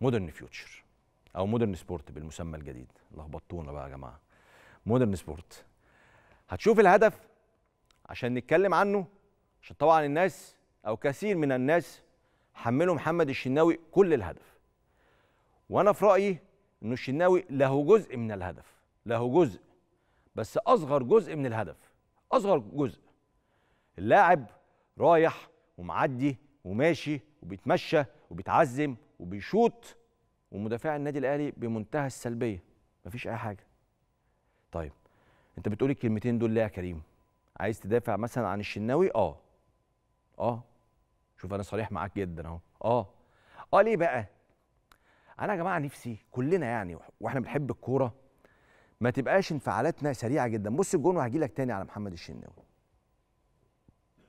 مودرن فيوتشر او مودرن سبورت بالمسمى الجديد. لخبطتونا بقى يا جماعه. مودرن سبورت هتشوف الهدف عشان نتكلم عنه، عشان طبعا الناس او كثير من الناس حملوا محمد الشناوي كل الهدف، وانا في رايي انه الشناوي له جزء من الهدف، له جزء بس اصغر جزء من الهدف، اصغر جزء. اللاعب رايح ومعدي وماشي وبيتمشى وبيتعزم وبيشوط، ومدافع النادي الاهلي بمنتهى السلبيه، مفيش اي حاجه. طيب انت بتقول الكلمتين دول ليه يا كريم؟ عايز تدافع مثلا عن الشناوي؟ شوف انا صريح معاك جدا اهو. ليه بقى؟ انا يا جماعه نفسي كلنا يعني واحنا بنحب الكوره ما تبقاش انفعالاتنا سريعه جدا. بص الجون، وهجي لك تاني على محمد الشناوي.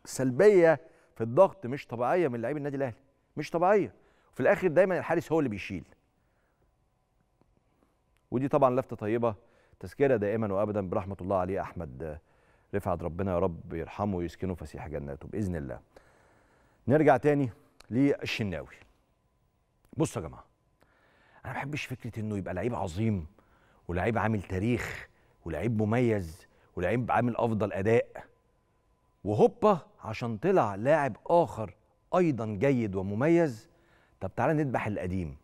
سلبيه في الضغط مش طبيعيه من لاعبي النادي الاهلي، مش طبيعيه. في الاخر دايما الحارس هو اللي بيشيل. ودي طبعا لفته طيبه، تذكره دائما وابدا برحمه الله عليه احمد رفعت، ربنا يا رب يرحمه ويسكنه فسيح جناته باذن الله. نرجع تاني للشناوي. بصوا يا جماعه، انا ما بحبش فكره انه يبقى لعيب عظيم ولعيب عامل تاريخ ولعيب مميز ولعيب عامل افضل اداء، وهوبا عشان طلع لاعب اخر ايضا جيد ومميز طب تعالى نذبح القديم.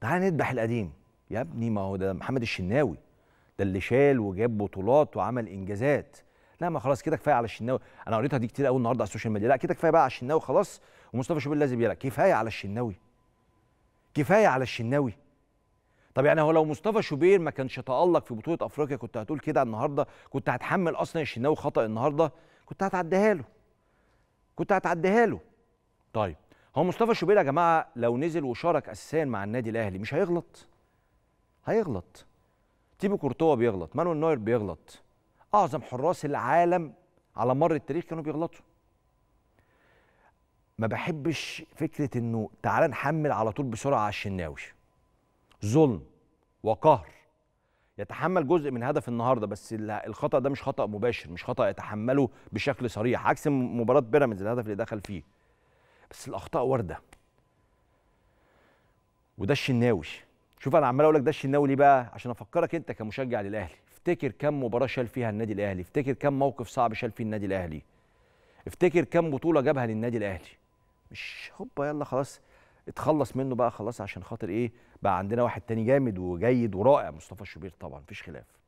تعالى نذبح القديم يا ابني، ما هو ده محمد الشناوي، ده اللي شال وجاب بطولات وعمل انجازات. لا ما خلاص كده كفايه على الشناوي. انا قريتها دي كتير قوي النهارده على السوشيال ميديا. لا كده كفايه بقى على الشناوي خلاص، ومصطفى شوبير لازم يلعب. كفايه على الشناوي، كفايه على الشناوي. طب يعني هو لو مصطفى شوبير ما كانش تألق في بطولة أفريقيا كنت هتقول كده النهارده؟ كنت هتحمل أصلا الشناوي خطأ النهارده؟ كنت هتعديها له، كنت هتعديها له. طيب هو مصطفى شوبير يا جماعة لو نزل وشارك أساسا مع النادي الأهلي مش هيغلط؟ هيغلط. تيبو كورتوا بيغلط، مانويل نوير بيغلط، أعظم حراس العالم على مر التاريخ كانوا بيغلطوا. ما بحبش فكرة إنه تعالى نحمل على طول بسرعة على الشناوي. ظلم وقهر. يتحمل جزء من هدف النهارده بس الخطأ ده مش خطأ مباشر، مش خطأ يتحمله بشكل صريح، عكس مباراة بيراميدز الهدف اللي دخل فيه. بس الأخطاء واردة. وده الشناوي. شوف أنا عمال أقول لك ده الشناوي ليه بقى؟ عشان أفكرك أنت كمشجع للأهلي، افتكر كم مباراة شال فيها النادي الأهلي، افتكر كم موقف صعب شال فيه النادي الأهلي. افتكر كم بطولة جابها للنادي الأهلي. مش هوبا يلا خلاص اتخلص منه بقى خلاص عشان خاطر ايه بقى عندنا واحد تاني جامد وجيد ورائع، مصطفى شوبير طبعا مفيش خلاف.